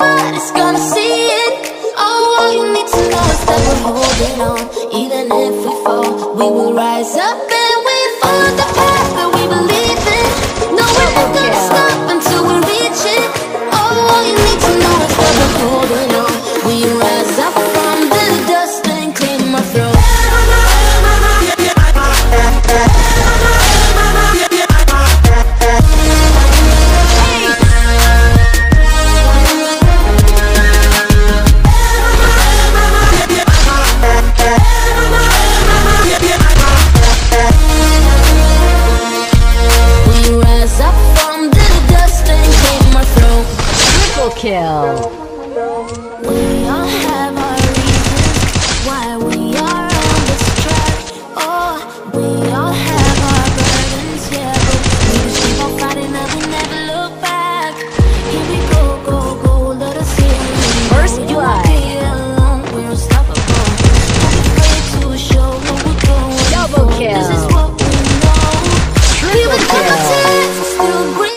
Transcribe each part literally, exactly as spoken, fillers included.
nobody's gonna see it. Oh, all you need to know is that we're holding on. Even if we fall, we will rise up and we follow the path that we believe in. No, we're not gonna stop until we reach it. Oh, all you need to know is that we're holding on. We rise up from the dust and clean my throat. Kill. We all have our reasons why we are on this track. Oh, we all have our burdens, yeah. But we just keep on fighting and we never look back. Here we go, go, go, let us see. First July. We're unstoppable. Not afraid to show what we're going. Double kill. This is what we know. Triple kill. Still green.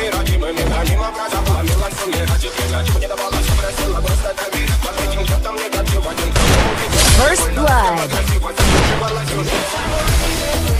blood. First blood.